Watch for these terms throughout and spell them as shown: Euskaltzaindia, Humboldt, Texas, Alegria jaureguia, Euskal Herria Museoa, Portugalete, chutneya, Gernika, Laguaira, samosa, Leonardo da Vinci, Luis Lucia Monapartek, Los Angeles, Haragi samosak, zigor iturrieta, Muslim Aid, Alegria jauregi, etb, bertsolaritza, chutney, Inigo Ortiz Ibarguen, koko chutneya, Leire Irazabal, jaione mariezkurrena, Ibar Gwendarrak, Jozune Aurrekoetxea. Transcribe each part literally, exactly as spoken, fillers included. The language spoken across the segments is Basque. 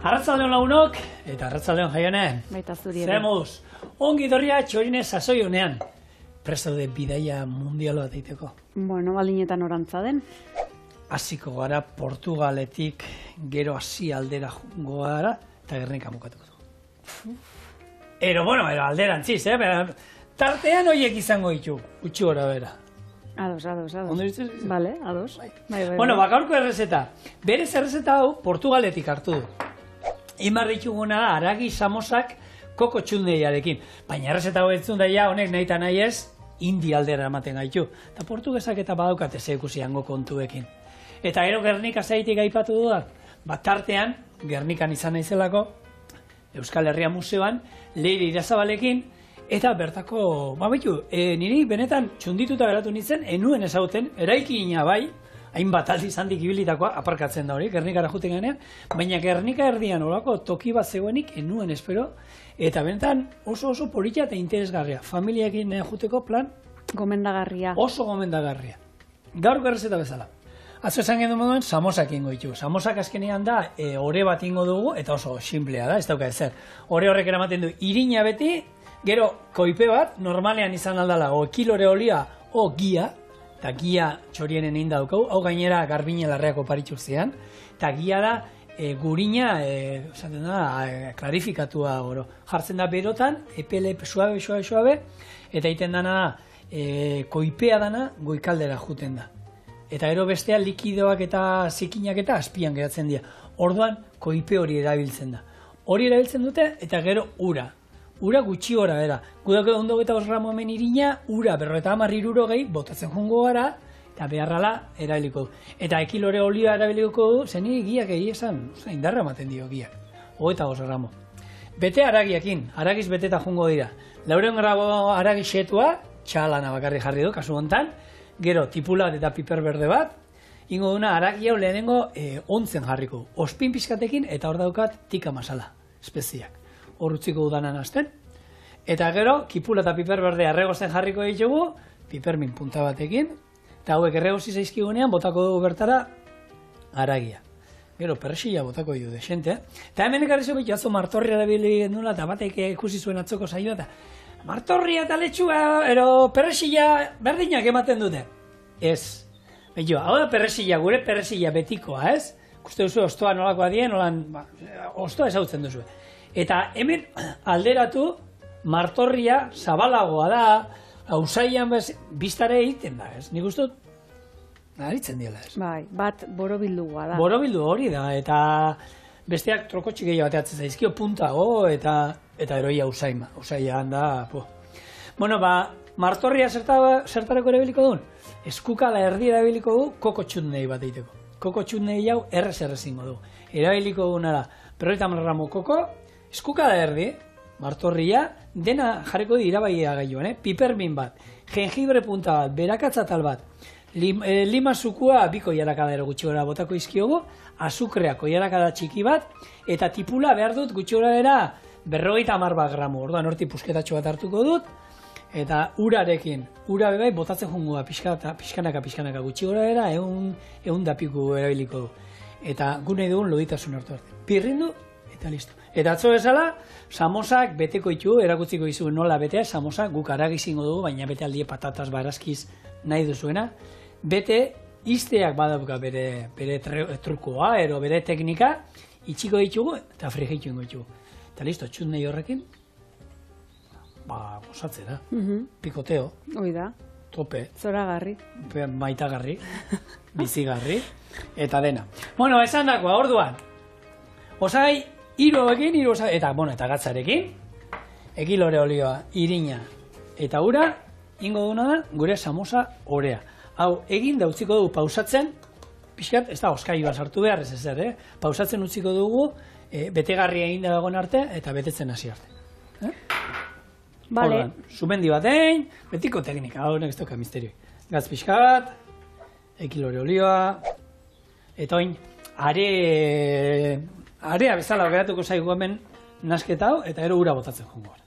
Arratzaldeon lagunok, eta arratzaldeon Jaione. Baita zuri ere. Zemuz, ongi dorria txorine sasoi honean. Presta de bidaia mundialoa daiteko. Bueno, balinetan orantza den. Hasiko gara Portugaletik, gero hasi aldera jungo gara, eta Gernika mukatuko du. Ero, bueno, ero alderantziz, eh? Tartean horiek izango ditu, utxi gora bera. Ados, ados, ados. Ondo dituz? Bale, ados. Bueno, bakaurko errezeta. Berez errezeta hau Portugaletik hartu du. Ibar dituguna da, haragi samosak koko chutneyarekin. Baina errezeta hau entzun daia, honek nahi eta nahi ez, India aldera ematen gaitu. Eta portugesak eta badaukate zeukusiango kontuekin. Eta gero Gernika zaitik aipatu dudak. Bat tartean, Gernikan izan naizelako, Euskal Herria Museoan, Leire Irazabalekin, eta bertako, ba betu, niri benetan txundituta beratu nintzen, enuen ezauten, eraikina bai, hainbat aldi zandik ibilitakoa, aparkatzen da hori, Gernikara juten ganean, baina Gernika erdian horako toki bat zegoenik enuen espero, eta benetan oso oso polita eta interesgarria, familiakin juteko plan gomendagarria, oso gomendagarria. Gaurko errezeta bezala. Atzo esan gendu moduen, samosak ingo ditu. Samosak azkenean da, ore bat ingo dugu, eta oso simplea da, ez dauka ezer. Ore horrek eramaten du, irina beti, gero koipe bat, normalean izan aldala, o kilore olia, o gia, eta gia txorienen inda dukau, hau gainera garbine larreako paritxurzean, eta gia da, gurina, esaten da, klarifikatua goro. Jartzen da berotan, epele suabe, suabe, suabe, eta iten dana da, koipea dana, goikaldera juten da. Eta ero bestea likidoak eta zikinak eta azpian geratzen dira. Orduan, koipe hori erabiltzen da. Hori erabiltzen dute eta gero ura. Ura gutxi gora bera. Gudako ondo eta osramo hemen irina, ura berroeta amarriruro gehi, botatzen jungo gara, eta beharrala erabiliko du. Eta ekilore olioa erabiliko du, zeniri giak egi esan, indarra ematen dio giak. Hogeita osramo. Bete haragiakin, haragiz beteta jungo dira. Laureon grabo haragixetua, txalana bakarri jarri du, kasu hontan, gero tipulat eta piper berde bat, ingo duna haragi hau lehenengo ontzen jarriko. Ospin pizkatekin eta hor daukat tika masala, espeziak. Hor utziko udanan azten. Eta gero, kipula eta piper berdea erregozen jarriko ditugu, pipermin punta batekin, eta hauek erregozi zaizkigunean botako dugu bertara haragia. Gero, persila botako dugu desente. Eta hemen ekarrizu bitu, atzo martorria da bili gendula, eta batek ikusi zuen atzoko zaioa, eta martorria eta letxua, ero persila berdinak ematen dute. Ez. Bitu, hau da persila, gure persila betikoa, ez? Ikuste duzu, ostoa nolakoa dien, ostoa ezautzen duzu. Eta hemen alderatu martorria zabalagoa da, hausaian biztare egiten da, ez? Nik uste dut, aritzen dira, ez? Bai, bat borobildua da. Borobildu hori da, eta besteak trokotxik gehiago bateatzen zaizkio puntago, eta eroi hausaima, hausaian da, po. Bueno, ba, martorria zertarako erabiliko duen? Eskukala erdi erabiliko du, koko chutneya bat egiteko. Koko chutneya hau errez errezingo du. Erabiliko duena da, berroita marramo koko, eskukada erdi, martorria, dena jarriko dira baia gaioan, pipermin bat, jengibre punta bat, berakatzatal bat, lima zukua biko jarakada ero gutxi gora botako izkiogu, azukreako jarakada txiki bat, eta tipula behar dut gutxi gora bera berrogeita hamar bat gramo, orduan horti pusketatxo bat hartuko dut, eta urarekin, ura bebai botatzen jungoa pixkanaka pixkanaka gutxi gora bera, egun dapiku erabiliko du. Eta gune dugun loditasun hartu arte. Pirrindu eta listo. Eta atzo bezala, samosak beteko ditu, erakutziko dizu nola betea, samosak guk haragizingo dugu, baina bete aldie patatas barazkiz nahi duzuena. Bete, izteak badauka bere trukoa, ero bere teknika, itxiko ditugu eta frigitu ingo ditugu. Eta listo, chutney horrekin, ba, gozatzera, pikoteo. Hoi da. Tope. Zoragarri. Maitagarri. Bizigarri. Eta dena. Bueno, esan dakoa, orduan. Osagai, hiru hauekin, hiru osagai, eta, bueno, eta gatzarekin. Ekilore olioa, irina eta ura, ingo duna da, gure samosa orea. Hau, egin da utziko dugu pausatzen, pixkat, ez da, oskai bat sartu behar, ez ezer, eh? Pausatzen utziko dugu, betegarria egin da dagoen arte, eta betetzen hasi arte. Bale. Sumendi batein, betiko teknika, hau honek ez doka misterioik. Gatz pixka bat, ekilore olioa, eta oin, area bezala geratuko zaigu hemen nasketa hau, eta ero ura botatzen jongo gara.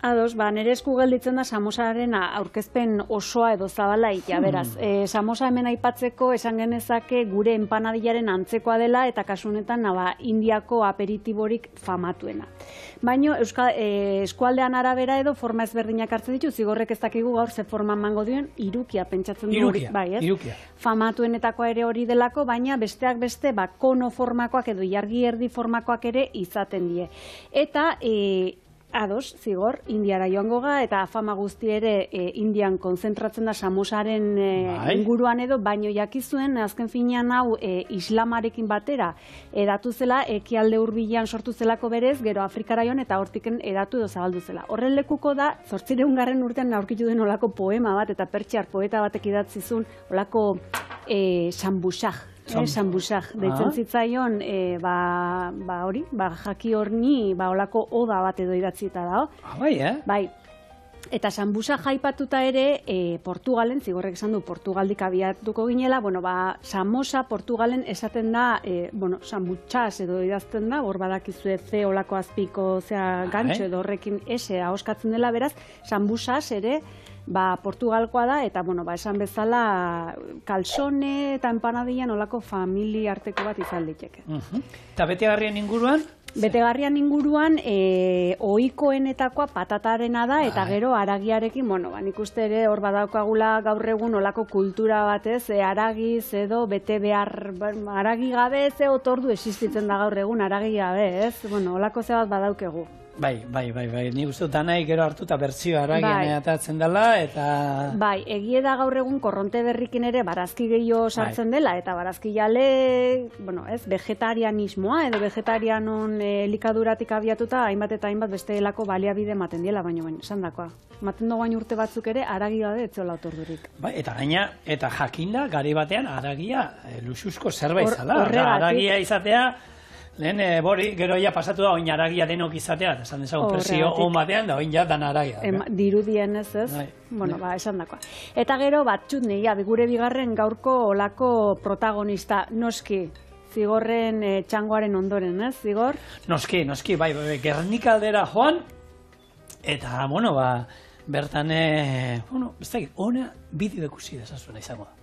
Ados, ba, nire esku gelditzen da samosaren aurkezpen osoa edo zabala ikia, beraz. Hmm. E, samosa hemen aipatzeko esan genezake gure empanadillaren antzekoa dela eta kasunetan ba, Indiako aperitiborik famatuena. Baina Euskal, e, eskualdean arabera edo forma ezberdinak hartzen ditu, zigorrek ez dakigu gaur ze forman mango duen irukia pentsatzen du hori, bai, ez? Irukia. Famatuenetakoa ere hori delako, baina besteak beste ba, kono formakoak edo ilargi erdi formakoak ere izaten die. Eta e, ados, zigor, Indiara joango ga, eta fama guzti ere e, Indian konzentratzen da samosaren e, inguruan edo, baino jakizuen, azken finean hau e, islamarekin batera edatu zela, ekialde hurbilan sortu zelako berez, gero Afrikara joan eta hortiken edatu edo zabaldu zela. Horren lekuko da, zortziehun garren urtean aurkitu den olako poema bat, eta pertsiar poeta batek idatzizun, olako e, sambusak. Eh, sambusak, deitzen zitzaion, eh, ba, ba hori, ba, jaki horni, ba, olako oda bat edo idatzita da. Ah, bai, eh? Bai. Eta sambusak jaipatuta ere, e, Portugalen, zigorrek esan du, Portugaldik abiatuko ginela, bueno, ba, samosa Portugalen esaten da, e, bueno, sambutsas edo idazten da, hor badakizue ze olako azpiko, zea, ah, gantxo eh? edo horrekin ese ahoskatzen dela, beraz, sambusas ere, ba, Portugalkoa da, eta, bueno, ba, esan bezala, kalsone eta empanadilan olako familia arteko bat izan liteke. Uh-huh. Eta betegarrien inguruan? Betegarrian inguruan, e, ohikoenetakoa patatarena da, eta Ai. gero haragiarekin, bueno, ba, nik uste ere hor badaukagula gaur egun olako kultura batez, e, haragiz edo bete behar, haragi gabe ze otordu existitzen da gaur egun, haragi gabe, ez? Bueno, olako ze bat badaukegu. Bai, bai, bai, bai, ni uste danai gero hartuta bertzioa haragien atatzen dela, eta... Bai, egie da gaur egun korronte berrikin ere barazki gehiago sartzen dela, eta barazki jale, bueno, ez, vegetarianismoa, edo vegetarianon elikaduratik abiatuta, hainbat eta hainbat besteelako baliabide ematen diela, baino baino, esan dakoa. Maten dugu baino urte batzuk ere, haragi gabe etziola otordurik. Bai, eta gaina, eta jakinda, gari batean, haragia, luxuzko zerbait zala, haragia izatea... Lehen, e, bori, gero ja pasatu da, oin haragia denok izatea, eta esan dezagun presio hon batean, da oin ja dan haragia. E, dirudien ez ez, Dai. bueno, Dai. ba, esan dakoa. Eta gero, bat, chutneya, gure bigarren gaurko olako protagonista, noski, zigorren e, txangoaren ondoren, ez, zigor? Noski, noski, bai, bai, Gernika aldera joan, eta, bueno, ba, bertan, e, bueno, ez dakit, ona bideo ikusi dezazuena izango da.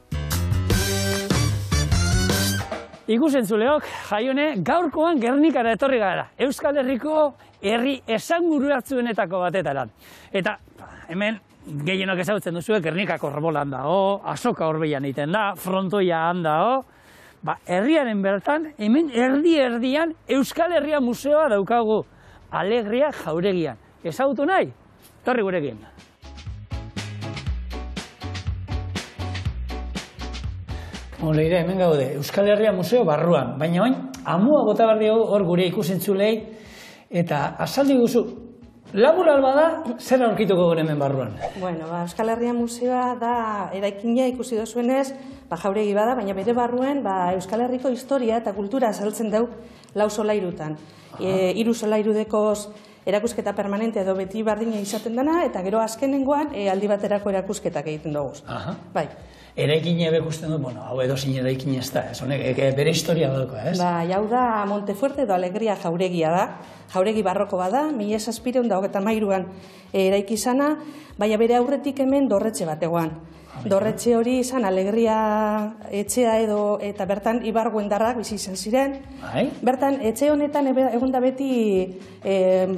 Ikusentzuleok, jaione, gaurkoan Gernikara etorri gara, Euskal Herriko herri esanguratsuenetako batetara. Eta hemen gehienok ezagutzen duzu, Gernikako arbolan dago, azoka horbeian egiten da, frontoian dago. Ba, herriaren bertan, hemen erdi erdian Euskal Herria Museoa daukagu, Alegria jauregian. Ezagutu nahi? Etorri gurekin. Leire, hemen gaude, Euskal Herria Museo barruan, baina oin, amua bota behar diogu hor gure ikusentzulei, eta azaldi guzu, labur alba da, zer aurkituko gure hemen barruan? Bueno, ba, Euskal Herria Museoa da, eraikina ikusi dozuenez, ba, jauregi bada, baina bere barruen ba, Euskal Herriko historia eta kultura azaltzen dau lau solairutan. E, hiru solairudekoz erakusketa permanente edo beti bardina izaten dana, eta gero azkenengoan e, aldi baterako erakusketak egiten dugu. Bai. Eraikin ebekusten dut, bueno, hau edozin eraikin ez da, ez honek, bere historia dauko, ez? Ba, hau da Montefuerte edo Alegria jauregia da, jauregi barroko bada, mila zazpiehun eta hogeita hamairuan eraiki izana, baina bere aurretik hemen dorretxe bategoan. Dorretxe hori izan Alegria etxea edo, eta bertan Ibar Gwendarrak bizi izan ziren. Bai. Bertan, etxe honetan egun da beti e,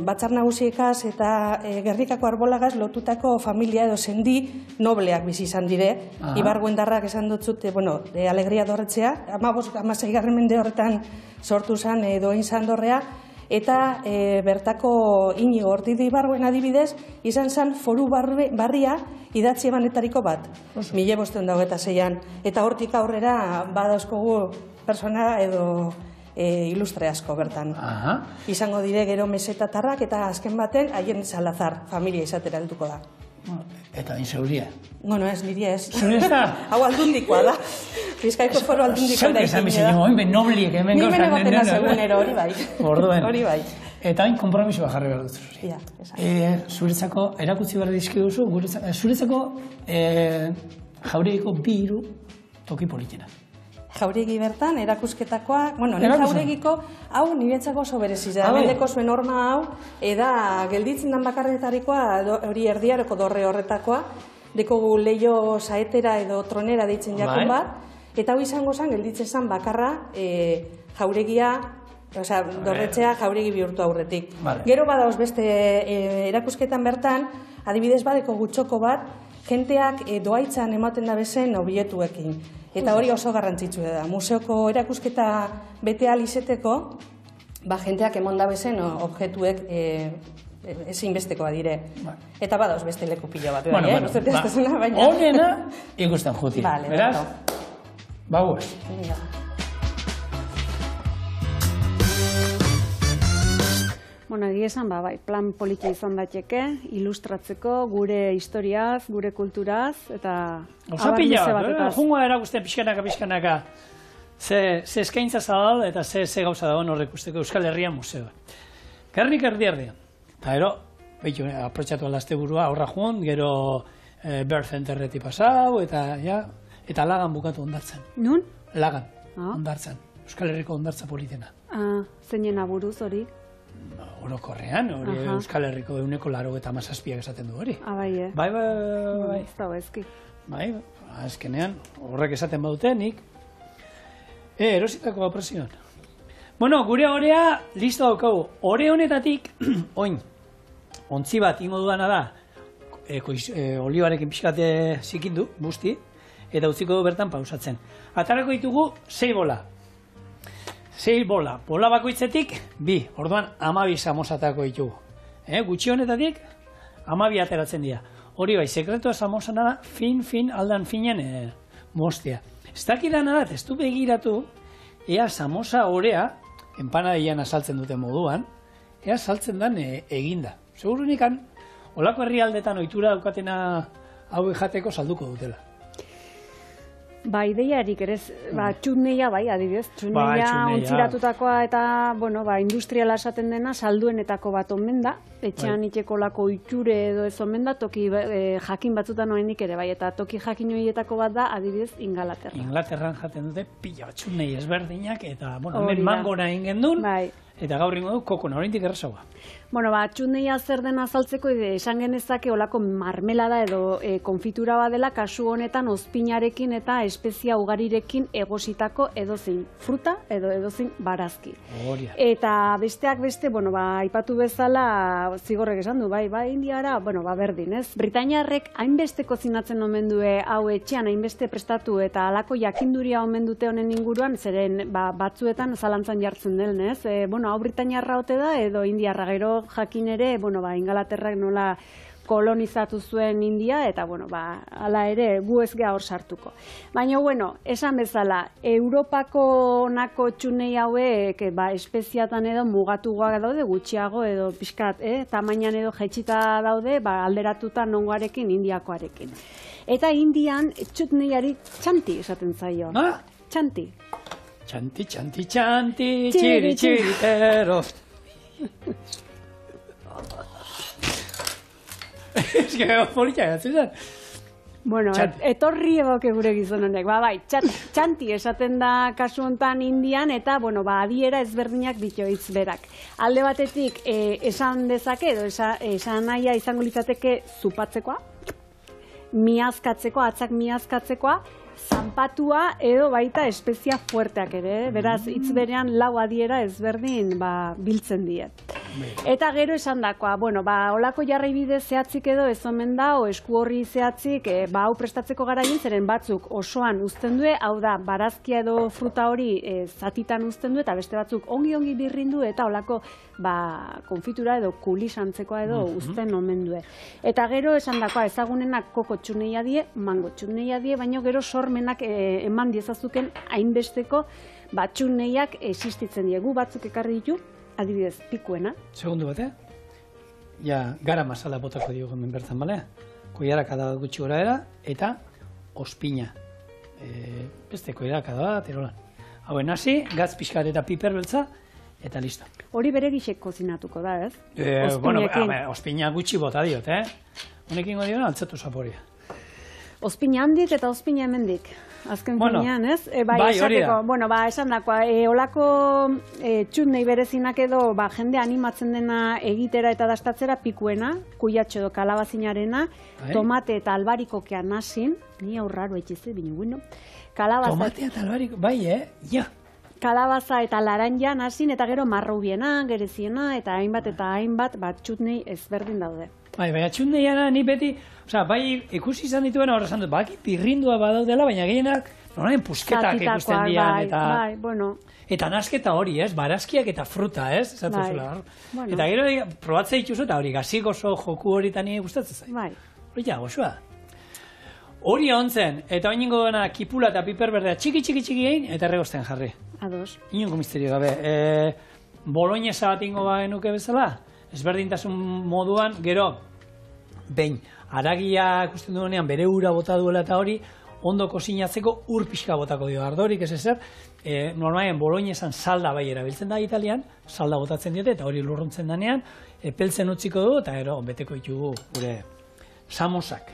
batzar nagusiekaz eta e, Gernikako arbolagaz lotutako familia edo sendi nobleak bizi izan dire. Aha. Ibar Gwendarrak esan dutzute, bueno, e, Alegria dorretxea, hamaseigarren mende horretan sortu zen edo izan dorrea, eta e, bertako Inigo Ortiz Ibarguen adibidez, izan zen foru barbe, barria idatzi emanetariko bat, mila bosten dago eta zeian. Eta hortik aurrera badauzkogu persona edo e, ilustre asko bertan. Aha. Izango dire gero mesetatarrak eta azken baten haien Salazar familia izatera helduko da. Eta inseuria. Bueno, ez, niria ez. Hau aldundikoa da. Bizkaiko foru aldundikoa da. Zalke izan oin nobliek hemen gozan. Nimen egotena segunero, hori bai. Orduen. Hori bai. Eta hain kompromisoa jarri behar dut zuri. Ja, esan. Zuretzako, erakutzi behar dizkiguzu, zuretzako jauregiko bi hiru toki politena. jauregi bertan, erakusketakoa, bueno, nire jauregiko, hau niretzako oso berezitza. Mendeko zuen horma hau, eda gelditzen dan bakarretarikoa, hori erdiareko dorre horretakoa, dekogu leio saetera edo tronera deitzen jakun bat, eta hau izango zen, gelditzen zen bakarra jauregia, osea, dorretxea jauregi bihurtu aurretik. Gero badaoz beste erakusketan bertan, adibidez badeko gutxoko bat, jenteak doaitzan ematen da bezen objetuekin. Eta hori oso garrantzitsua da. Museoko erakusketa bete ahal izateko, jenteak eman da bezen objetuek ezinbestekoa dire. Eta badaoz beste leku pilo bat. Honena ikusten juti. Beraz? Bagoaz. Bueno, egia esan, ba, bai, plan politia izan dateke, ilustratzeko, gure historiaz, gure kulturaz, eta... Gauza pila, jungoa erakusten pixkanaka, pixkanaka. Ze eskaintza zabal eta ze gauza dagoen horrek usteko Euskal Herria Museoa. Gernika erdi-erdia. Eta gero, behitu, aprotxatu alazte burua, horra joan, gero Birth Enterreti pasau, eta ja, eta Lagan bukatu ondartzen. Nun? Lagan, ondartzen. Euskal Herriko ondartza politena. Zeinen aburuz hori? Orokorrean, hori Euskal Herriko euneko laro eta mazazpiak esaten du hori. Abai, eh? Bai, bai, bai. Ez dago ezki. Bai, azkenean, horrek esaten bautenik. E, erositako apresioan. Bueno, gure horea, listo daukagu. Hore honetatik, oin, ontzi bat ingo duana da, olibarekin pixkate zikindu, busti, eta utziko du bertan pausatzen. Atarako ditugu, sei bola. Sei bola, bola bakoitzetik, bi, orduan amabi samosatako ditugu. Gutxi honetatik, amabi ateratzen dira. Hori bai, sekretua samosana da, fin-fin, aldan finean mostea. Ez dakidana da, testu begiratu, ea samosa horea, empanadian asaltzen duten moduan, ea saltzen den eginda. Segurunik, olako herrialdetan ohitura daukatena hau jateko salduko dutela. Ba, ideiarik ere, chutneya bai, adibidez, chutneya ontziratutakoa eta, bueno, ba, industriala esaten dena, salduenetako bat omen da, etxean itxeko lako itxure edo ez omen da, toki jakin batzutan oendik ere, bai, eta toki jakin horietako bat da, adibidez, Ingalaterra. Ingalaterran jaten dute, pila bat chutneya ezberdinak, eta, bueno, hemen mangona ingen duen, eta gaur ingo du, kokona, hori indik errazagoa. Bueno, ba, chutneya zer den azaltzeko, esan genezake olako marmelada edo konfitura badela, kasu honetan ozpinarekin eta espezia ugarirekin egositako edozein fruta edo edozein barazki. Eta besteak beste, bueno, ba, aipatu bezala, zigorrek esan du, bai, ba, Indiara, bueno, ba, berdin, ez? Britainiarrek hainbesteko zinatzen omen du hau etxean, hainbeste prestatu eta alako jakinduria omen dute honen inguruan, zeren, ba, batzuetan zalantzan jartzen del, ez? Bueno, hau Britainiarra ote da edo Indiarra, gero jakin ere, bueno, ba, Ingalaterrak nola kolonizatu zuen India, eta, bueno, ba, ala ere, gu ez gea hor sartuko. Baina, bueno, esan bezala, Europako nako txunei hauek, ba, espeziatan edo mugatuak daude, gutxiago edo pixkat, eh, tamainan edo jetxita daude, ba, alderatuta nongoarekin, Indiakoarekin. Eta Indian, chutneyari txanti esaten zaio. Nola? Txanti. Txanti, txanti, txanti, txiri, txiri, eroz. Ez que politia gatzen zen. Bueno, etorri egoke gure gizon honek. Ba, bai, txanti esaten da kasu honetan Indian, eta, bueno, ba, adiera ezberdinak ditu hitz berak. Alde batetik, esan dezake, edo esan nahia izango litzateke zupatzekoa, miazkatzekoa, atzak miazkatzekoa, zanpatua edo baita espezia fuerteak ere, beraz, hitz berean lau adiera ezberdin biltzen diet. Eta gero esan dakoa, bueno, ba, olako jarri bide zehatzik edo ez omen da, o esku horri zehatzik, ba, hau prestatzeko garaien, zeren batzuk osoan uzten du, hau da, barazkia edo fruta hori zatitan uzten du, eta beste batzuk ongi-ongi birrindu, eta olako, ba, konfitura edo kulisantzekoa edo uzten omen du. Eta gero esan dakoa, ezagunenak koko chutneya die, mango chutneya die, baina gero sormenak eman diezazuken hainbesteko chutneyak existitzen diegu, batzuk ekarri ditu, adibidez, pikuena. Segundu bat, eh? Ja, gara masala botako diogu hemen bertan, balea? Koiaraka da gutxi gora era, eta ospina. Beste koiaraka da, terolan. Hauen hasi, gatz pixkat eta piper beltza, eta listo. Hori bere gixek kozinatuko da, ez? Ospina gutxi bota diot, eh? Honekin godiona, altzatu zaporia. Ozpina handik eta ozpina hemendik. Azken finean, ez? Bai, esateko, bueno, ba, esan dakoa, olako txutnei berezinak edo, ba, jende animatzen dena egitera eta dastatzera pikuena, kuiatxo edo kalabazinarena, tomate eta albarikokean hasin, ni aurraro etxize, bine bueno, kalabaza... Tomate eta albariko, bai, eh? Ja! Kalabaza eta laranjan hasin, eta gero marrubiena, gereziena, eta hainbat eta hainbat, bat txutnei ezberdin daude. Bai, baina txutneiana ni beti, oza, bai ikusi izan dituena horra zan dut, baki pirrindua badaudela, baina gehienak nolaen pusketak ikusten dian, eta... Eta nasketa hori, ez, barazkiak eta fruta, ez, zatu zula. Eta gero, probatzea ikusu eta hori, gazik oso joku hori eta nire gustatzen zain. Bai. Hori ja, goxua. Hori ontzen, eta hori ningo dena kipula eta piper berdea txiki txiki txiki egin, eta erregozten jarri. Ados. Inungo misterio gabe, boloinesa bat ingo bagenuke bezala, ezberdintasun moduan, gero, behin, haragia ikusten duenean bere ura bota duela eta hori, ondo kozinatzeko ur pixka botako dio, ardorik ez ezer, normalen boloinesan salda bai erabiltzen da Italian, salda botatzen diote eta hori lurruntzen danean, peltzen utziko dugu eta gero beteko ditugu gure samosak.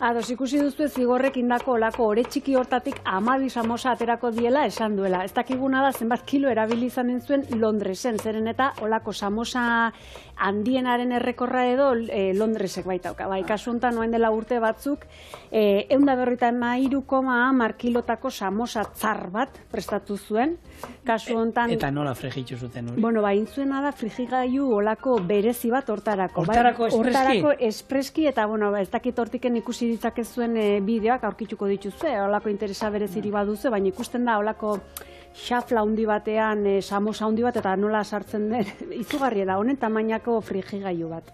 Ados, ikusi duzu ez Igorrek indako olako ore txiki hortatik hamabi samosa aterako diela esan duela. Ez dakiguna da zenbat kilo erabili izan zuen Londresen, zeren eta olako samosa handienaren errekorra edo Londresek baitauka. Bai, kasu honetan orain dela urte batzuk, ehun eta berrogeita hamairu koma hamar kilotako samosa tzar bat prestatu zuen. Kasu honetan... Eta nola frijitu zuten hori? Bueno, ba, intzuena da frijigailu olako berezi bat hortarako. Hortarako espreski? Hortarako espreski eta, bueno, ez dakit hortiken ikusi ditzak ez zuen bideoak aurkituko dituzue, olako interesa bereziri baduzu, baina ikusten da olako xafla hundi batean, samosa hundi bat, eta nola sartzen den, izugarri da, honen tamainako frigigailu bat.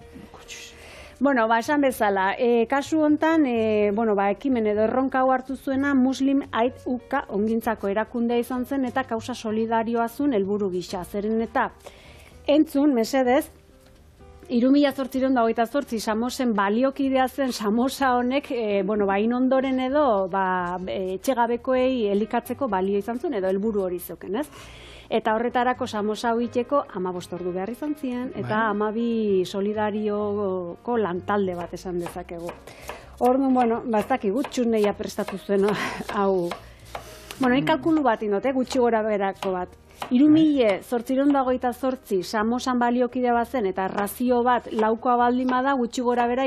Bueno, ba, esan bezala, kasu honetan, bueno, ba, ekimen edo erronka hau hartu zuena Muslim Aid Uka ongintzako erakundea izan zen, eta kausa solidarioa zuen helburu gisa, zeren eta entzun, mesedez, Iru mila zortziron da hogeita zortzi, samosen baliokidea zen samosa honek, bueno, bain ondoren edo, ba, etxegabekoei elikatzeko balio izan zuen, edo helburu hori zeuken, ez? Eta horretarako samosa hoiteko hamabost ordu behar izan ziren, eta hamabi solidarioko lantalde bat esan dezakegu. Orduan, bueno, bastak igut, txutneia prestatu zuen hau. Bueno, ikalkulu bat indot, gutxi gora berako bat. Irumile, zortziron dagoita zortzi, samosan baliokide bat zen, eta razio bat laukoa baldin bada gutxi gora bera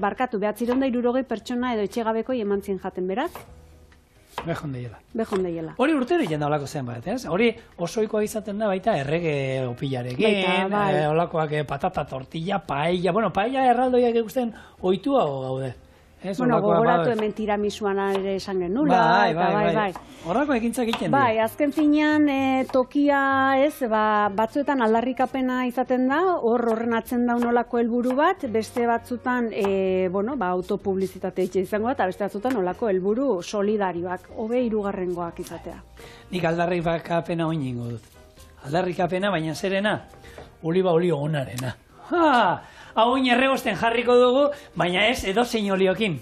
barkatu, behatziron da irurogei pertsona edo etxegabeko eman zien jaten beraz? Behondeiela. Behondeiela. Hori urtero jenda olako zen bat, ez? Hori osoikoa izaten da baita errege opilarekin, olakoak patata, tortilla, paella, bueno, paella erraldoiak ikusten oitua gaude. Bueno, gogoratu hemen tiramisuan ere esan genula, eta bai, bai. Horrako ekintzak egiten dira. Bai, azken finean tokia ez, batzuetan aldarrikapena izaten da, hor horren atzen da nolako helburu bat, beste batzutan, bueno, autopublizitate itxe izango eta beste batzutan nolako helburu solidarioak, hobe hirugarrengoak izatea. Nik aldarrikapena oin ingo dut. Aldarrikapena, baina zerena, oliba olio onarena. Haa! Hauin erregosten jarriko dugu, baina ez edo zein oliokin.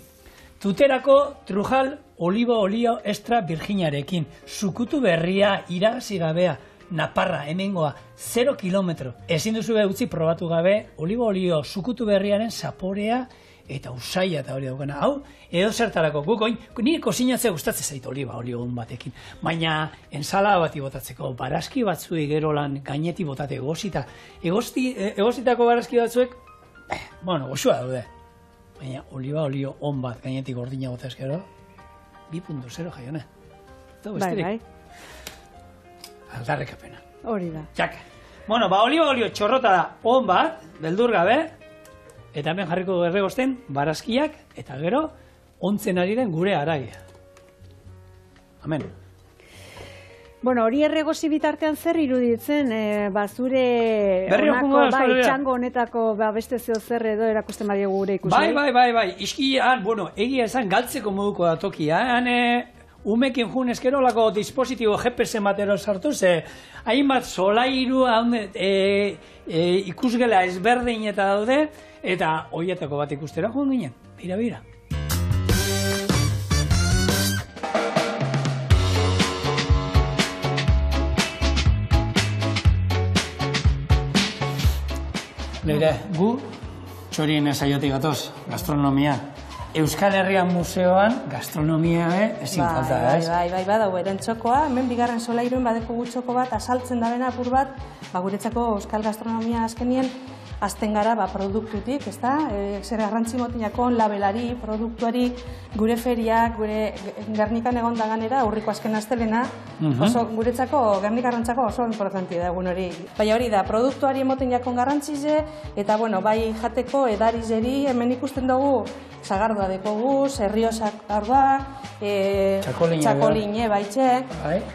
Tuterako trujal olibo olio extra virginarekin. Zukutu berria, iragazi gabea, naparra, hemengoa, zero kilometro. Ezin duzu behutzi probatu gabe, olibo olio zukutu berriaren zaporea eta usaia eta hori daukana. Hau, edo zertarako gukoin, nire kozinatzea gustatzen zait oliba oliogun batekin. Baina, ensalada bati botatzeko, barazki batzuek erolan gaineti botate egozita. Egozitako barazki batzuek, bueno, goxua daude, baina oliba olio on bat gainetik ordina gotez gero, bi puntu zero jaiona. Eta besterik. Aldarrek apena. Hori da. Txak. Bueno, ba, oliba olio txorrota da on bat, beldur gabe, eta hemen jarriko erregosten barazkiak, eta gero, ontzen ari den gure haragia. Amen. Bueno, hori erregosi bitartean zer iruditzen, bazure itxango honetako beste zeo zer edo erakusten badiago gure ikusi. Bai, bai, bai, bai, izkian, bueno, egia esan galtzeko moduko da tokia. Han, umekin jun ezkero lako dispositibo G P S matero sartuz, hainbat solairu ikusgela ezberdin eta daude, eta horietako bat ikustera joan ginen, bira, bira. Leire, gu txorien esaiotik gatoz, gastronomia, Euskal Herria Museoan gastronomia ezin falta, ez? Bai, bai, bai, dago erentxokoa, hemen bigarren solairuen badeko gutxoko bat, asaltzen dabena apur bat, guretzako euskal gastronomia azkenien azten gara produktutik, ez da? Zer garrantzi motinako labelari, produktuari, gure feriak, gure Gernikan egon da ganera, aurriko azken astelena, guretzako, Gernikarrantzako oso importanti da egun hori. Baina hori da, produktuari emotinako garrantzize, eta bueno, bai jateko edarizeri, hemen ikusten dugu, zagardoa dekoguz, herriosak ardoa, txakoline baitxe,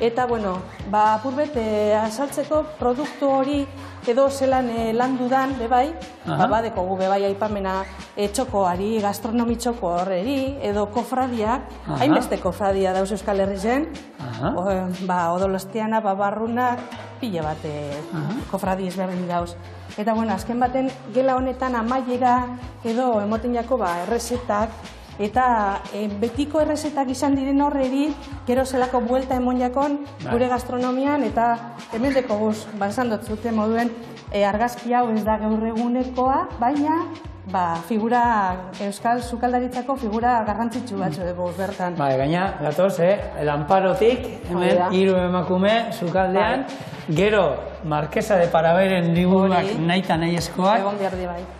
eta bueno, ba apurbet, azaltzeko produktu hori, edo zelan lan dudan, bebai, badeko gu bebai aipamena txokoari, gastronomi txoko horreri, edo kofradiak, hainbeste kofradia dauz Euskal Herri zen, odolastiana, barrunak, pile bat kofradi ezberdin dauz. Eta, bueno, azken baten, gela honetan amaiera edo emoten jako errezetak, eta betiko errezetak izan diren horreri, gero zelako buelta emon jakon, gure gastronomian, eta hemen deko guz, bantzan dut zuten moduen, argazki hau ez da gaur egunekoa, baina figura, euskal sukaldaritzako figura garrantzitsu batzu dugu bertan. Bai, gaina, gatoz, lamparotik, hemen hiru emakume sukaldean, gero, Markesa de Paraberen liburuak nahi eta nahi eskoak,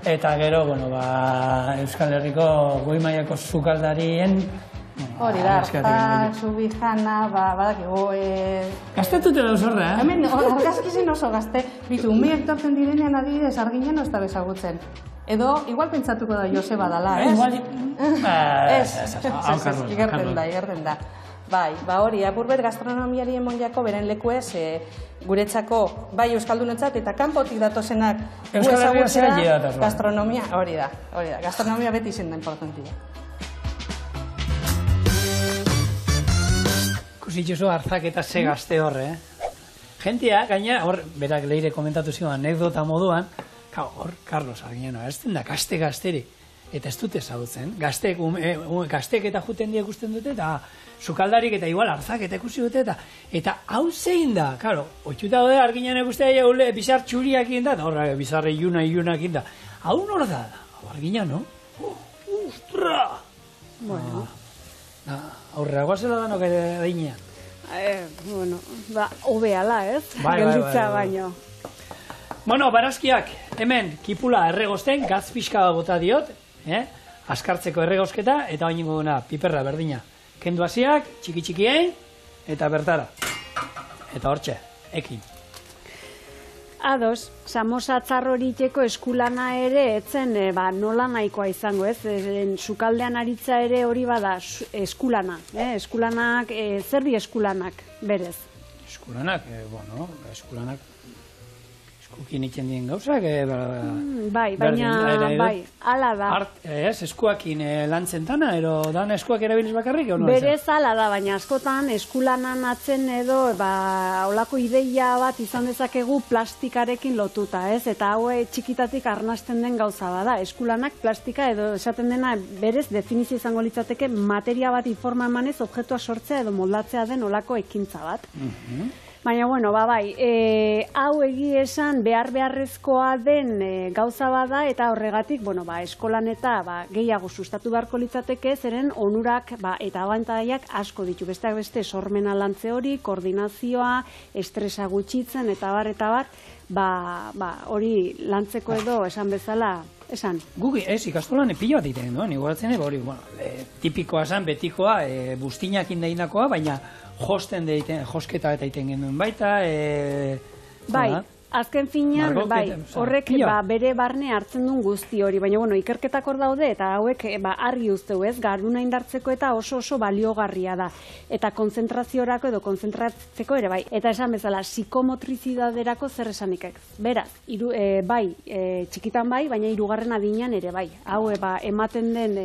eta gero, bueno, ba, Euskal Herriko goi mailako sukaldarien, hori da, hartak, subijana, badakigu... Gaztetute dauz horra, eh? Hemen, argazkizin oso gazte, bitu, umeak torten direnean adibidez arginen ez da bezagutzen. Edo, igual pentsatuko da Joseba dala, ez? Ez, ikerten da, ikerten da. Bai, ba hori, apurbet gastronomiari emon jako beren lekuez guretzako, bai euskaldunetzat eta kanpotik datozenak Euskal Herria zera gastronomia, hori da, hori da, gastronomia beti izen da importantia. Kusitxuzo hartzak eta ze gazte horre, eh? Gentia, gaina, hor, berak leire komentatu zioan anekdota moduan, hor, Carlos, argineno, ez den da, gazte-gazteri, eta ez dut ezagutzen, gaztek eta juten diak usten dute, eta sukaldarik eta igual hartzak eta ikusi dute, eta hau zein da, karo, otxuta dut argineno ikustea, bizar txuriak inda, eta hor, bizarre iuna, iunak inda, hau nor da, argineno, ustra! Bueno. Aurrera guazela danok ere dainean? Bueno, ba, obeala, ez? Gelditza baino. Bueno, barazkiak, hemen kipula erregosten, gatz pixka bota diot, askartzeko erregosketa, eta bain ingo duna, piperra berdina. Kendu hasiak, txiki-txikien, eta bertara. Eta hortxe, ekin. Ados, samosa txarroriteko eskulana ere, etzen nola nahikoa izango, ez? Sukaldean aritza ere hori bada eskulana. Eskulanak, zer di eskulanak, berez? Eskulanak, bueno, eskulanak... Eskukin itzen dien gauzak, bai, baina, bai, ala da. Ez, eskuakin lantzen dana, ero dana eskuak erabiliz bakarrik? Berez ala da, baina askotan eskulanan atzen edo, ba, olako ideia bat izan dezakegu plastikarekin lotuta, ez? Eta hau txikitatik arnasten den gauza bada. Eskulanak plastika edo esaten dena berez definizio izango litzateke materia bat informa emanez objektua sortzea edo moldatzea den olako ekintza bat. Baina, bueno, bai, hau egi esan behar-beharrezkoa den gauza bada eta horregatik, bueno, ba, eskolan eta gehiago sustatu beharko litzateke, zeren onurak eta abantaiak asko ditu. Besteak beste sormena lantze hori, koordinazioa, estresa gutxitzen, eta bar, eta bar, ba, hori lantzeko edo esan bezala, esan. Gugi, ez, ikastolan pilo bat egiten duen, igualatzen, hori, bueno, tipikoa esan, betikoa, buztinak indaindakoa, baina, josketa eta egiten genuen baita. Bai, azken finean, bai, horrek bere barne hartzen duen guzti hori, baina bueno, ikerketak hor daude eta hauek argi uzteu ez, garuna indartzeko eta oso oso baliogarria da. Eta kontzentraziorako edo kontzentratzeko ere bai. Eta esan bezala, psikomotrizidaderako zer esanikek. Beraz, bai, txikitan bai, baina hirugarren adinean ere bai. Hau ematen den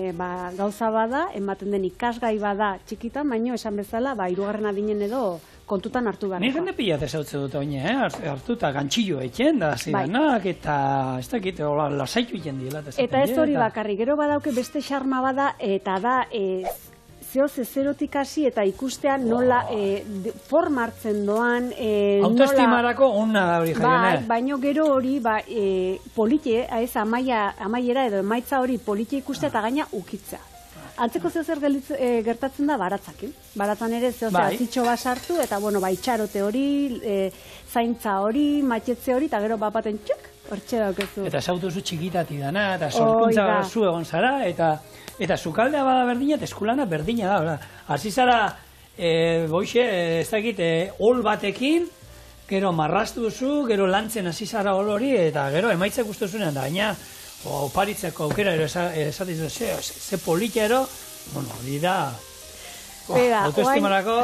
gauza bada, ematen den ikasgai bada txikitan, baina esan bezala, hirugarren adinean edo kontutan hartu behar. Ni jende pila dezautze dut oine, hartuta gantxillo egin da, zidanak, eta ez dakit, lasaitu egin dira. Eta ez hori bakarri, gero badauke beste xarma bada, eta da, zehoz ezerotik hasi eta ikustea nola forma hartzen doan. Autoestimarako hona da hori jaionera. Baina gero hori, polite, amaiera edo emaitza hori polite ikustea eta gaina ukitza. Antzeko zeo zer gertatzen da baratzakin. Baratzan ere zeo zer azitxo bat sartu, eta bueno, bai txarote hori, zaintza hori, matxetze hori, eta gero bapaten txuk, hortxe daukezu. Eta zautu zu txikitati dana, eta sorkuntza zu egon zara, eta zukaldea bada berdina, eta eskulana berdina da. Hasi zara, boixe, ez dakit, hol batekin, gero marrastu zu, gero lantzen hasi zara hol hori, eta gero emaitzak uste zunean da, baina oparitzeko aukera ero esatizu, ze politia ero, bueno, hori da, autoestimarako.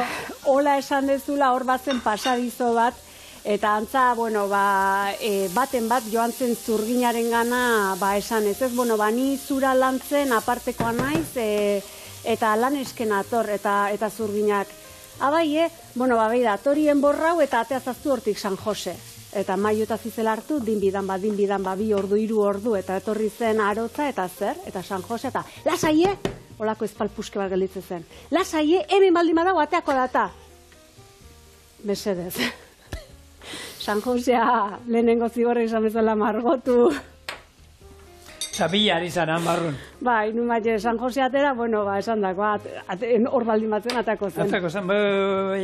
Ola esan dezula hor batzen pasadizo bat, eta antza, bueno, baten bat joan zen zurginaren gana, ba esan ez ez, bueno, ba ni zura lantzen apartekoa naiz, eta lan esken ator, eta zurginak. Abai, eh? Bueno, ba, beida, torien borrau eta ateazaztu hortik San Jose. Eta maiutaz izel hartu, dinbidan ba, dinbidan ba, bi ordu, iru ordu, eta etorri zen arotza, eta zer, eta San Jose, eta lasaie, olako espalpuske bat gelitze zen. Lasaie, hemen baldin badago ateako data. Mesedez. San Josea lehenengo zigorra izan bezala margotu. Zapilla ari zaran barrun. Bai, nun bat, San Jose atera, bueno, ba, esan dako, hor baldin batzen atako zen. Atako zen, bai,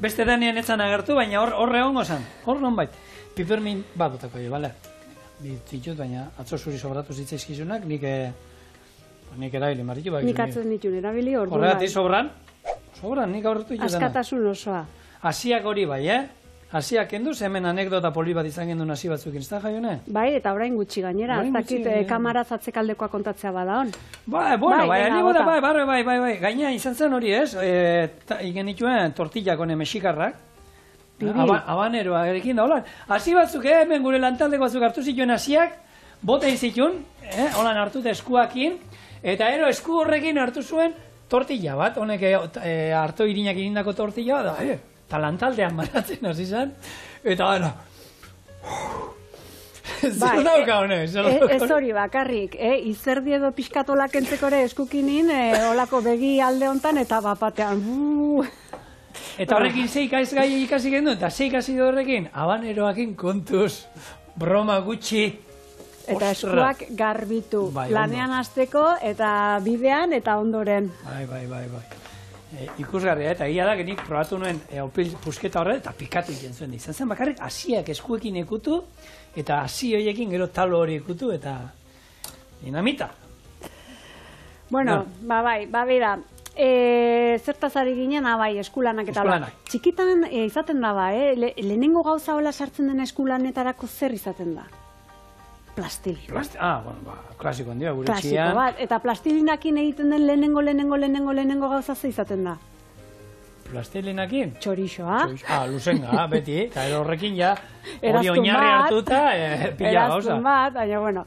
beste danien etzan agertu, baina hor egon gozan, hor non bait. Pipermin bat dutako, bale, ditut, baina atzo zuri sobratu zitzaizkizunak, nik erabili marritu. Nik atzen ditun, erabili hor duen. Horregatik sobran, sobran, nik aurretu ditut dena. Askatasun osoa. Asiak hori bai, eh? Hasiak enduz, hemen anekdota poli bat izan gendu nasi batzuk insta, jaione? Bai, eta orain gutxi gainera, ez dakit kamaraz atzekaldekoa kontatzea bada hon. Bai, bueno, bai, bai, bai, bai, bai, bai, gaina izan zen hori ez, igen dituen tortillak honen mexikarrak, habaneroa erekin da, holan, hasi batzuk, hemen gure lantaldeko batzuk hartu zituen hasiak, bote izitun, holan hartu da eskuakin, eta ero esku horrekin hartu zuen tortilla bat, honek hartu irinak irindako tortilla bat, da, eh? Eta lantaldean maratzen hasi zen, eta gana, zer dauka honez? Ez hori bakarrik, izerdi edo pixkatolak entzekore eskukinin, olako begi alde honetan, eta bapatean, buuu. Eta horrekin ze ikasgai ikasi gendu, eta ze ikasi du horrekin, habaneroakin kontuz, broma gutxi. Eta eskuak garbitu, lanean azteko, eta bidean, eta ondoren. Bai, bai, bai, bai. Ikusgarria eta egia da genik probatu nuen opil pusketa horre eta pikatu egiten zuen. Izan zen bakarrik hasiak eskuekin ikutu eta hasi horiekin gero talo hori ikutu eta dinamita. Bueno, ba bai, ba bera, zertaz ari ginen, bai, eskulanak eta bai. Txikitan izaten da bai, lehenengo gauza hola sartzen den eskulanetarako zer izaten da? Plastilina. Ah, bueno, ba, klasiko handia, gure txian. Klasiko bat, eta plastilinakin egiten den lehenengo, lehenengo, lehenengo, lehenengo gauzazte izaten da. Plastilinakin? Txorixoa. Ah, luzenga, beti, eta horrekin ja, hori oinarri hartuta, pila gauza. Eraztun bat, baina, bueno.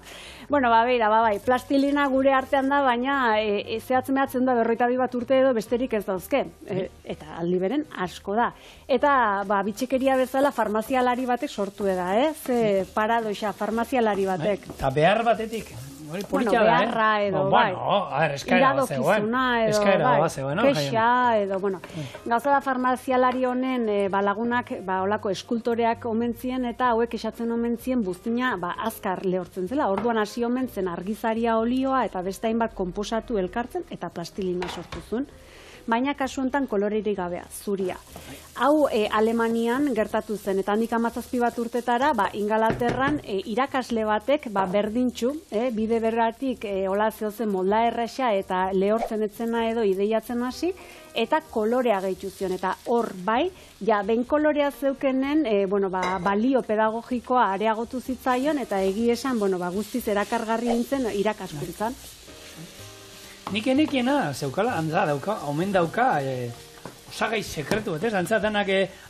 Bueno, ba, beira, ba, bai, plastilina gure artean da, baina zehatzen behatzen da berroita bi bat urte edo besterik ez dauzke. Eta aldi beren asko da. Eta, ba, bitxekeria bezala farmazialari batek sortu eda, ez? Paradoxa, farmazialari batek. Eta behar batetik. Bueno, beharra edo, bai. Iradokizuna edo, bai. Kexa edo, bueno. Gauza da farmazialari honen lagunak, olako eskultoreak omentzien eta hauek esatzen omentzien buztina azkar lehortzen zela. Orduan hasi omentzen argizaria olioa eta beste hainbat konposatu elkartzen eta plastilina sortuzun. Baina kasu honetan koloririk gabea, zuria. Hau Alemanian gertatu zen, eta handik hamazazpi bat urtetara, Ingalaterran irakasle batek berdintxu, bide berratik hola zehozen molda erresa eta lehortzen etzena edo ideiatzen hasi, eta kolorea gehitu zion, eta hor bai, ja, behin kolorea zeukenen, balio pedagogikoa areagotu zitzaion, eta egi esan, guztiz erakargarri nintzen irakaskuntzan. Nik enekiena, zeukala, antza dauka, omen dauka, osagai sekretu, betez, antza denak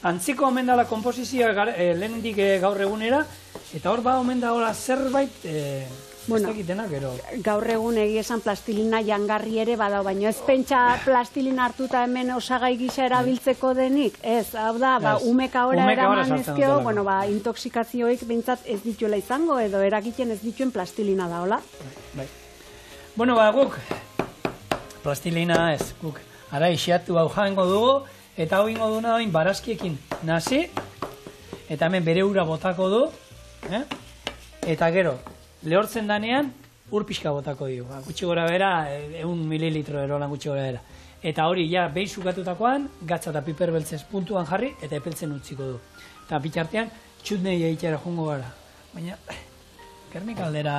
antziko omen dala komposizioa lehendik gaur egunera, eta hor ba omen daola zerbait, ez dakitena, gero. Gaur egun egi esan plastilina jangarri ere badau, baina ez pentsa plastilina hartuta hemen osagai gisa erabiltzeko denik, ez, hau da, umeka hora eraman ezkeo, bueno, ba, intoksikazioik bintzat ez dituela izango, edo eragiten ez dituen plastilina daola. Bai. Bueno, ba, guk, plastilina ez, guk ara isiatu hau jango dugu, eta hau ingo duna hain barazkiekin nazi, eta hemen bere ura botako du, eta gero, lehortzen danean, ur pixka botako dugu, gutxi gora bera, egun mililitro erolan gutxi gora bera. Eta hori, ja, behin sukatutakoan, gatza eta piper beltzez puntuan jarri, eta epeltzen utziko du. Eta pitartean, chutneya egitera jungo gara. Baina, Gernika aldera,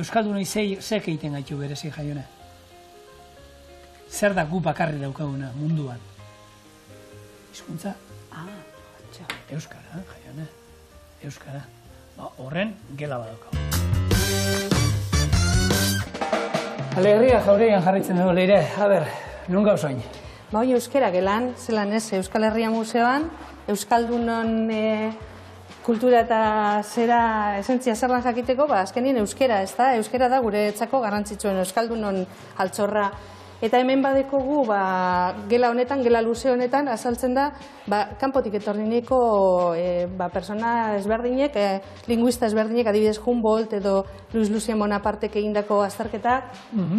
euskaldunei zek egiten gaitu berezi jaiona. Zer da gu bakarri daukaguna munduan? Hizkuntza? Ah, batxa. Euskara, jaiona. Euskara. Horren, gela badaukagu. Alegria jaureguian jarritzen dugu, Leire. A ber, nun gauzain? Ba, hoi euskera gelan, zelan ez, Euskal Herria Museoan, euskaldunon kultura eta zera esentzia zerran jakiteko, ba, azkenien euskera, ez da? Euskera da gure etzako garrantzitsuen, euskaldunon altxorra. Eta hemen badekogu, gela honetan, gela luze honetan, azaltzen da, kanpotik etorrineko persona ezberdinek, linguista ezberdinek, adibidez Humboldt edo Luis Lucia Monapartek egindako azterketa,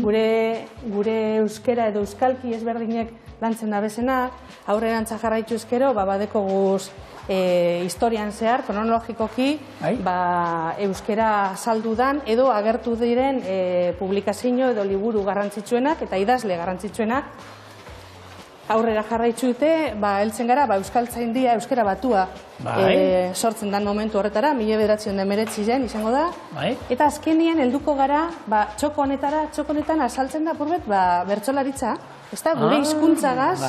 gure euskera edo euskalki ezberdinek lantzen da bezena, aurrerantza jarraitu ezkero, badekoguz historian zehar, kronologikoki, euskera saldu dan, edo agertu diren publikazio edo liburu garrantzitsuenak eta idazle garrantzitsuenak, aurrera jarraitzute, heltzen gara, Euskaltzaindia euskera batua sortzen den momentu horretara, mila bederatziehun eta hemeretzian izango da, eta azkenien helduko gara, txoko honetara, txoko honetan azaltzen da, purbet, bertsolaritza, ez da, gure hizkuntzagaz,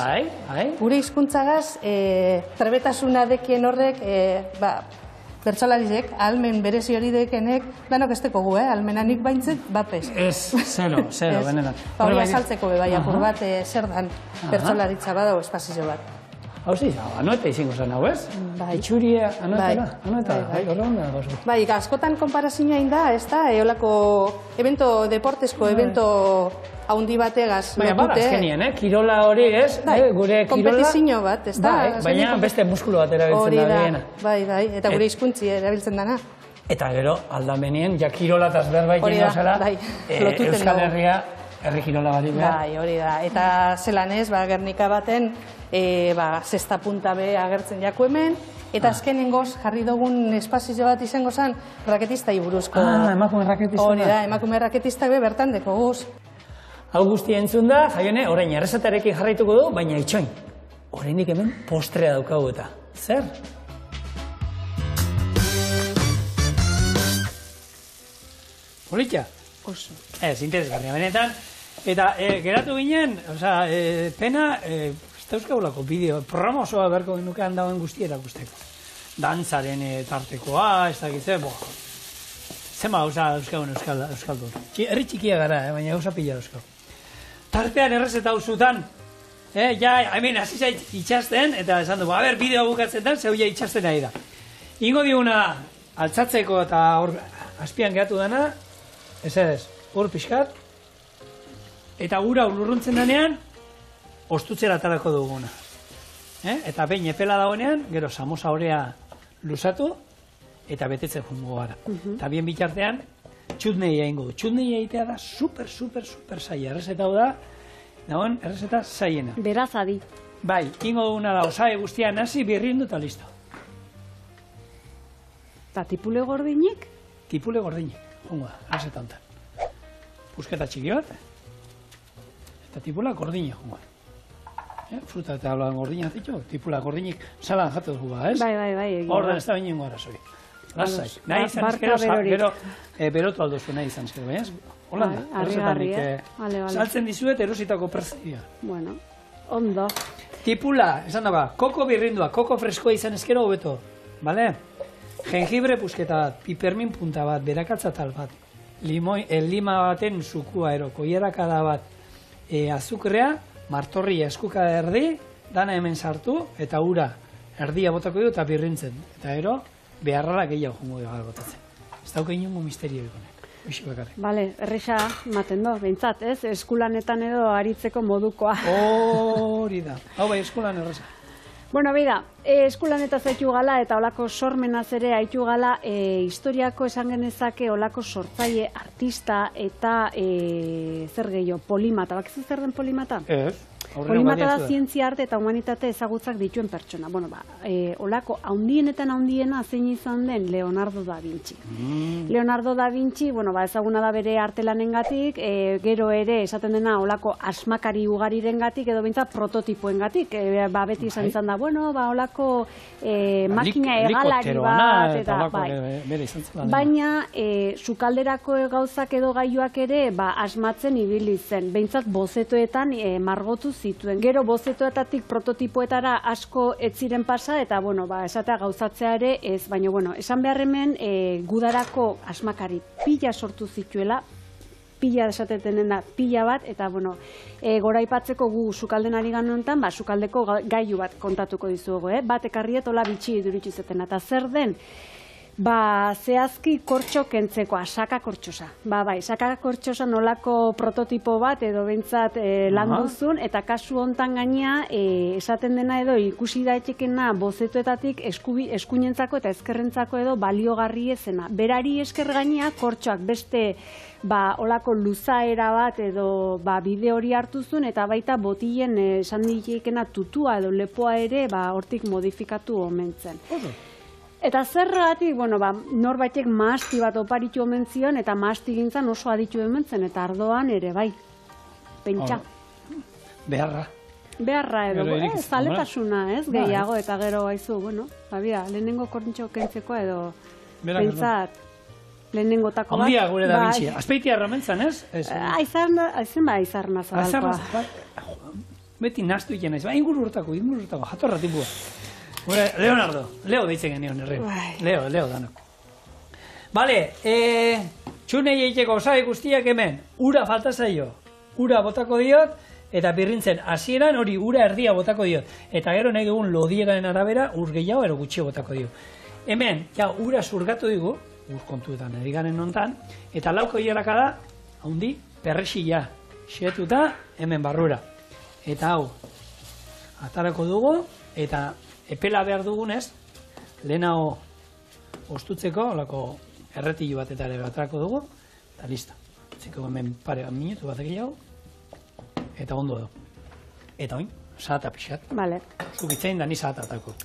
gure hizkuntzagaz, trebetasuna dekien horrek, bertsolaritzek, almen berezi hori dekenek, danok ez tekogu, almenanik baintzek, bapes. Ez, zero, zero, benetan. Hori azaltzeko be, baina, pur bat, zer dan, bertsolaritza bada, espazio bat. Hau ziz, anoeta izango zen, hau ez? Bai. Itxuria, anoeta, anoeta, hori onda, gozu. Bai, askotan konparazioa inda, ez da, eolako, evento deportesko, evento haundi bategaz. Baina, bada, azkenien, kirola hori, ez? Gure kirola... Kompetizio bat, ez da? Baina, beste muskulo bat erabiltzen da gehiena. Bai, bai, eta gure hizkuntzi erabiltzen dana. Eta gero, aldamenien, ja kirola eta azberbait jengozela, Euskal Herria, herri kirola bat dira. Bai, hori da. Eta zelan ez, Gernika baten, zesta punta be agertzen jako hemen, eta azkenengoz jarri dugun espazio bat izango zen raketista iburuzko. Ah, emakume raketista. Hori da, emakume raketista be bertan deko guz. Hau guztia entzun da, jaione, orain errezetarekin jarraituko du, baina itxoin. Oraindik hemen postrea daukagu eta. Zer? Politia? Oso. Ez, interesgarria benetan. Eta geratu ginen, oza, pena, ez dauzkagulako bideo, promozoa berko genukean dagoen guztiera guzteko. Dantzaren tartekoa, ez dakitzen, boa. Zema gauza dauzkagun euskaldun. Herri txikia gara, baina gauza pila dauzkagun. Tartean errezeta hauzutan, hemen hasi itxasten, eta esan dugu, haber, bideoa bukatzen den, zeu ja itxasten ari da. Ingo diguna, altzatzeko eta azpian gehatu dana, ez ez, hor pixkat, eta gura ulurruntzen denean, ostutzera atarako duguna. Eta behin epela dagoenean, gero samosa horea luzatu, eta betetzen jungo gara. Eta bien bitartean, chutneya ingo du. Chutneya egitea da super, super, super zaila. Errezeta hau da, dagoen, errezeta zaiena. Beraz adi. Bai, ingo duguna da, osae guztian hasi, birrindu eta listo. Eta tipule gordinek? Tipule gordinek, jungo da, errezeta honetan. Busketa txiki bat, eta tipula gordinek jungo da. Fruta eta gordinak ditu, tipula gordinek salan jatu dugu ba, ez? Bai, bai, bai, egin. Horren ez da baino ingo arazoi. Lasai, nahi izan ezkero, berotu aldozu nahi izan ezkero, baina ez? Holanda, errezetanik, saltzen dizuet erositako prezioa. Bueno, ondo. Tipula, esan daba, koko birrindua, koko freskoa izan ezkero hobeto, bale? Jengibre pusketa bat, pipermin punta bat, berakatzatal bat, lima baten zukua ero, koierakada bat, azukrea, martorria eskuka erdi, dana hemen sartu, eta ura erdia botako dugu eta birrintzen. Eta ero, beharrara gehiago jungo gara botatzen. Ez dauka inungo misterio egonek, bixi bakarrik. Bale, erresa maten do, behintzat, ez? Eskulanetan edo aritzeko modukoa. Hori da. Hau bai, eskulan erresa. Bueno, beida, Eskulanetaz aitu gala eta olako sormenaz ere aitu gala, e, historiako esan genezake olako sortzaile artista eta e, zer gehiago, polimata. Bakizu zer den polimata? Ez. Polimata da zientzia, arte eta humanitate ezagutzak dituen pertsona. Bueno, ba, e, olako haundienetan haundiena zein izan den Leonardo da Vinci. Mm. Leonardo da Vinci, bueno, ba, ezaguna da bere artelanengatik, e, gero ere esaten dena olako asmakari ugarirengatik edo beintza prototipoengatik. E, ba, beti izan izan da, bueno, ba, olako e, makina hegalari bat eta bai. Baina e, sukalderako gauzak edo gaioak ere, ba, asmatzen ibili zen. Beintzat bozetoetan e, margotu zituen. Gero bozetoetatik prototipoetara asko ez ziren pasa eta bueno, ba, esatea gauzatzea ere ez, baina bueno, esan behar hemen e, gudarako asmakari pila sortu zituela, pila esateten da, pila bat, eta bueno, e, goraipatzeko gu sukalden ari ganontan, ba, sukaldeko gailu bat kontatuko dizugu, eh? Bat ekarrietola bitxi duritxu zeten, eta zer den? Ba, zehazki kortxo kentzekoa, saka kortxosa. Ba, bai, saka kortxosa nolako prototipo bat edo behintzat e, landuzun, eta kasu hontan gaina e, esaten dena edo ikusi daitekena bozetuetatik eskubi, eskuinentzako eta ezkerrentzako edo baliogarri ezena. Berari esker gaina kortxoak beste ba, olako luzaera bat edo ba, bide hori hartuzun, eta baita botilen esan ditekena tutua edo lepoa ere ba, hortik modifikatu omentzen. Oso. Eta zergatik, bueno, ba, norbaitek mahasti bat oparitu omen zion, eta mahasti gintzan oso aditu omen zen, eta ardoan ere, bai, pentsa. Beharra. Beharra edo, eh, zaletasuna, ez, gehiago, eta gero haizu, bueno, babia, lehenengo kortintxo kentzeko edo, pentsat, lehenengo tako bat. Ondia gure da bintxia, azpeitia erramentzan, ez? Aizarna, aizen ba, aizarna zabalkoa. Beti naztu ikena, ba, inguru urtako, inguru urtako, jatorra tipua. Leonardo, Leo deitzen genion erren. Leo, Leo danok. Bale, e, chutneya egiteko osai guztiak hemen, ura falta zaio. Ura botako diot, eta birrintzen hasieran hori ura erdia botako diot. Eta gero nahi dugun lodieraren arabera ur gehiago ero gutxi botako dio. Hemen, ja, ura surgatu digu, ur kontuetan ari garen nontan, eta lauko hieraka da, haundi, perrexila. Xetuta, hemen barrura. Eta hau, atarako dugu, eta epela behar dugunez, lehenago ostutzeko, olako erretilu bat eta ere batrako dugu, eta lista. Ziko hemen pare bat minutu bat gehiago, eta ondo edo. Eta oin, sahata pixat. Bale. Zukitzein da ni sahatatako.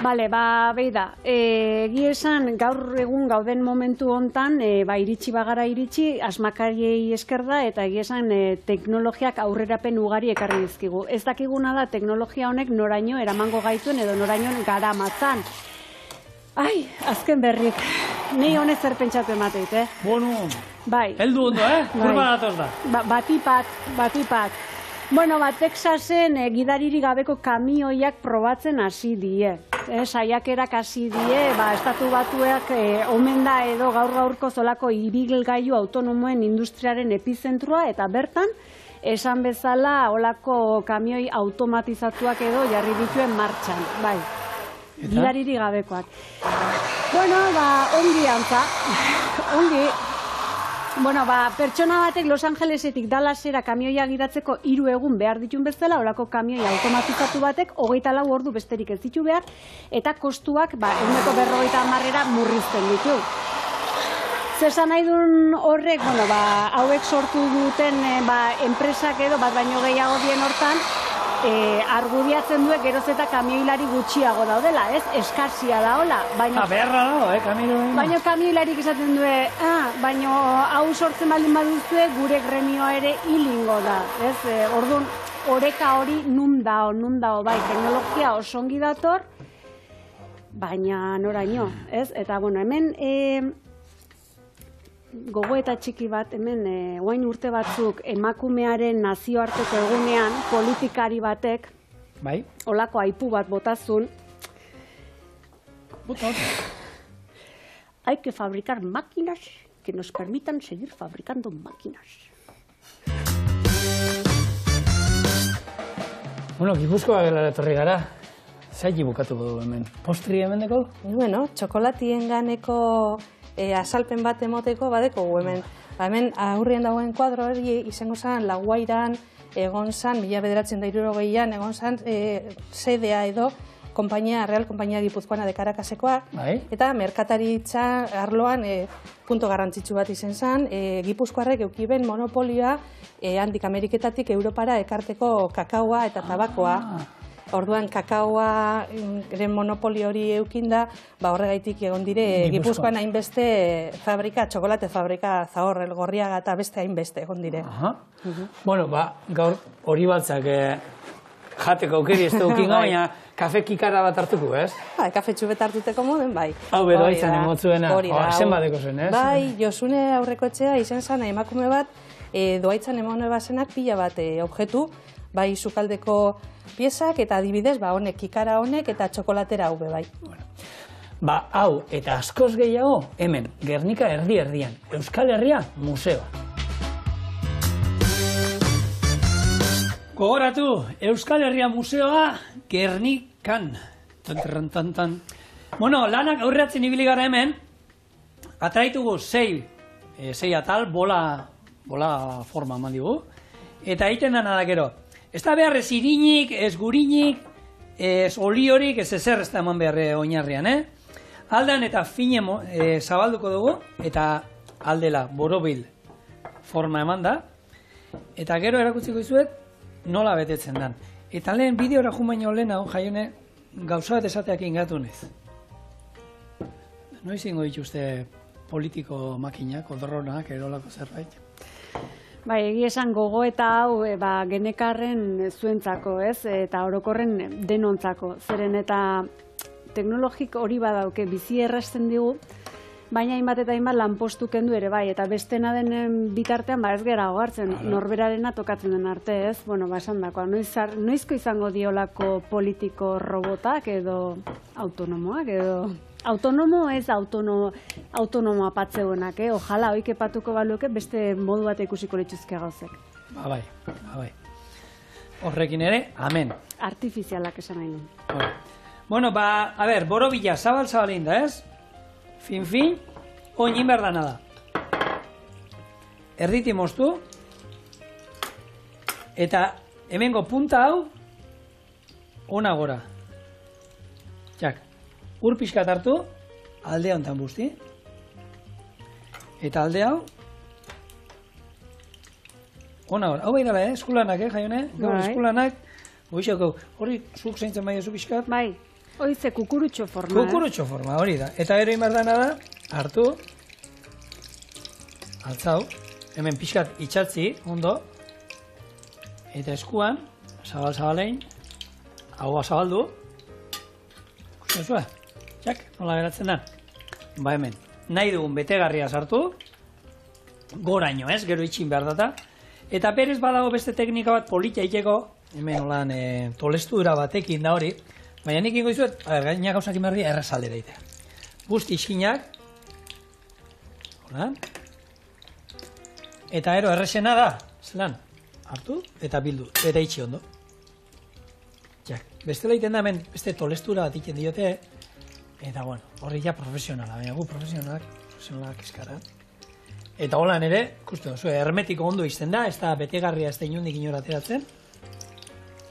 Bale, ba, behi da, egia esan gaur egun gauden momentu hontan, e, ba, iritsi bagara iritsi, asmakariei esker da, eta egia esan e, teknologiak aurrerapen ugari ekarri dizkigu. Ez dakiguna da teknologia honek noraino eramango gaituen edo noraino gara matzan. Ai, azken berrik, nei honez zer pentsatu emateit, eh? Bueno, bai. Heldu ondo, eh? Kurba datoz da. Ba, batipat, batipat. Bueno, ba, Texasen eh, gidariri gabeko kamioiak probatzen hasi die. Eh, saiakerak hasi die, ba, estatu batuak eh, omen da edo gaur-gaurko zolako ibilgailu autonomoen industriaren epizentroa, eta bertan, esan bezala, olako kamioi automatizatuak edo jarri dituen martxan, bai. Eta? Gidariri gabekoak. Bueno, ba, ongi antza, ongi. Bueno, ba, pertsona batek Los Angelesetik Dallasera kamioia gidatzeko hiru egun behar ditun bezala, horako kamioi automatizatu batek hogeita lau ordu besterik ez ditu behar, eta kostuak ba, ehuneko berrogeita hamarera murrizten ditu. Zesan nahi duen horrek, bueno, ba, hauek sortu duten ba, enpresak edo bat baino gehiago dien hortan, E, argudiatzen duek geroz eta kamioilari gutxiago daudela, ez? Eskazia daola, baina... Ha, beharra dago, eh, kamioilari. Baina kamioilarik esaten due, ah, baina hau sortzen baldin baduzue, gure gremioa ere hilingo da, ez? E, orduan, oreka hori nun dao, nun dao, bai, teknologia osongi dator, baina noraino, ez? Eta, bueno, hemen... E, gogo eta txiki bat, hemen, e, oain urte batzuk, emakumearen nazioarteko egunean, politikari batek, bai? Olako aipu bat botazun. Bota, bota. Hay que fabricar máquinas que nos permitan seguir fabricando máquinas. Bueno, Gipuzkoa gelara etorri gara. Zaili bukatuko du hemen. Postri hemen deko? Bueno, txokolatien ganeko... E, azalpen bat emoteko badeko hemen. Ba, hemen aurrien dagoen kuadro hori izango zen Laguairan egon zen, mila bederatziehun eta hirurogeian egon zen e, sedea edo Compañía, Real Compañía Gipuzkoana de Caracasekoa, bai. Eta merkataritza arloan e, punto garrantzitsu bat izen zan, e, Gipuzkoarrek eukiben monopolioa e, handik Ameriketatik Europara ekarteko kakaoa eta tabakoa. Ah. Orduan kakaoa monopolio hori eukinda, ba horregaitik egon dire Gipuzkoan hainbeste fabrika, txokolate fabrika Zahor, Elgorriaga eta beste hainbeste egon dire. Aha. Uh -huh. Bueno, ba, gaur hori baltzak eh, jateko aukeri ez dukin gaina kafe kikara bat hartuko, ez? Ba, kafe txubet hartuteko moden, bai. Hau beroa izan emotzuena, zen badeko zen, ez? Bai, Jozune Aurrekoetxea izan zana emakume bat, e, doaitzan emone bazenak pila bat e, objetu, bai sukaldeko piezak eta adibidez, ba honek kikara honek eta txokolatera hau be bai. Bueno. Ba, hau eta askoz gehiago hemen Gernika erdi erdian, Euskal Herria Museoa. Gogoratu, Euskal Herria Museoa Gernikan. Tan tan tan. Bueno, lanak aurreatzen ibili gara hemen. Atraitugu sei, eh sei atal bola bola forma eman digu. Eta egiten da nada gero. Ez da behar ez irinik, ez gurinik, ez oliorik, ez ezer ez da eman behar oinarrian, eh? Aldan eta fine e, zabalduko dugu, eta aldela borobil forma eman da. Eta gero erakutsiko izuet nola betetzen dan. Eta lehen bideora jun baino lehenago, Jaione, gauza bat esateak ingatunez. Noiz ingo dituzte politiko makinak, odronak, erolako zerbait? Bai, egia esan gogo eta hau e, ba, genekarren zuentzako, ez? Eta orokorren denontzako. Zeren eta teknologik hori badauke bizi errazten digu, baina hainbat eta hainbat lanpostu kendu ere bai. Eta bestena denen bitartean ba ez gera ohartzen, norberarena tokatzen den arte, ez? Bueno, ba esandakoa, noiz, noizko izango diolako politiko robotak edo autonomoak edo... Autonomo ez autono, autonomoa patzeuenak, eh? Ojala, hoik epatuko baluke beste modu bat ikusiko lituzke gauzek. Ba bai, ba bai. Horrekin ere, amen. Artifizialak esan nahi nuen. Bueno, ba, a ber, borobila, zabal zabalinda, ez? Fin, fin, oin berdan da. Erditi moztu. Eta hemengo punta hau, ona gora. Jak. Ur pixkat hartu, alde honetan busti. Eta alde hau. Ona hor, hau bai dala, eh? Eskulanak, eh, Jaione? Gaur eskulanak. Goizeko, hori zuk zeintzen bai ezu pixkat. Bai, hori ze kukurutxo forma. Kukurutxo eh? forma, hori da. Eta ero imardana da, hartu. Altzau, hemen pixkat itxatzi, ondo. Eta eskuan, zabal-zabalein, haua zabaldu. Kusuzua? Jak, nola beratzen da? Ba hemen, nahi dugun betegarria sartu, goraino ez, gero itxin behar data. Eta berez badago beste teknika bat politia iteko, hemen olan e, tolestura batekin da hori, baina nik ingo izuet, gaina gauzak inberdi errazaldera itea. Guzti iskinak, hola, eta ero errezena da, zelan, hartu eta bildu, eta itxi ondo. Jak, bestela iten da hemen beste tolestura bat iten diote, eta bueno, hori ja profesionala, baina gu profesionalak, profesionalak eskara. Eta holan ere, ikusten duzu, hermetiko ondo izten da, ez da betegarria ez da inundik inora ateratzen.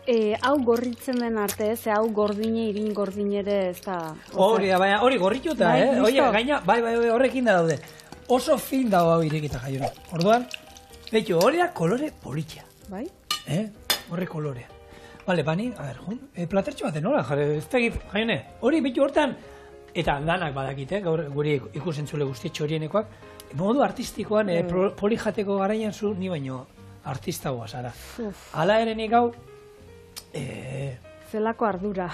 E, hau gorritzen den arte, ze hau gordine, irin gordine ere ez da... Hori da, baina hori gorrituta, bai, eh? Oie, gaina, bai, bai, bai, horrekin da daude. Oso fin dago hau irekita Jaiona. Orduan, betu, hori da kolore politia. Bai? Eh? Horre kolorea. Bale, bani, a ber, jun, e, platertxo baten nola, ez da egit, Jaione, hori betu hortan... Eta lanak badakite, gaur guri ikusentzule guztietxo horienekoak, modu artistikoan e, pro, polijateko garaian zu ni baino artista hoa zara. Hala ere nik hau... E, zelako ardura.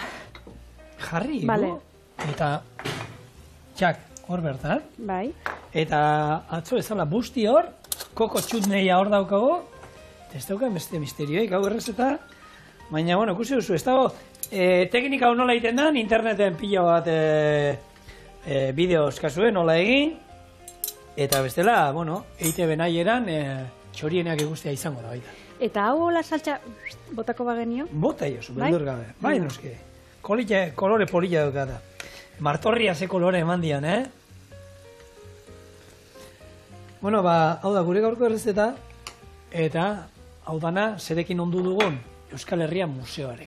Jarri, vale. Gu, eta txak hor bertan. Bai. Eta atzo ezala busti hor, koko chutneya hor daukago, eta ez daukan beste misterioik, hau errez eta... Baina, bueno, ikusi duzu, ez dago... E, teknika hau nola egiten den, interneten pila bat e, e, bideo eskazuen nola egin. Eta bestela, bueno, E I T B nahieran e, txorienak ikustea izango da baita. Eta hau hola saltxa botako bagenio? Bota jozu, beldur gabe. Bai, noski. Kolite, kolore polilla dukata. Martorria ze kolore eman dian, eh? Bueno, ba, hau da, gure gaurko errezeta. Eta, hau dana, zerekin ondu dugun Euskal Herria Museoare.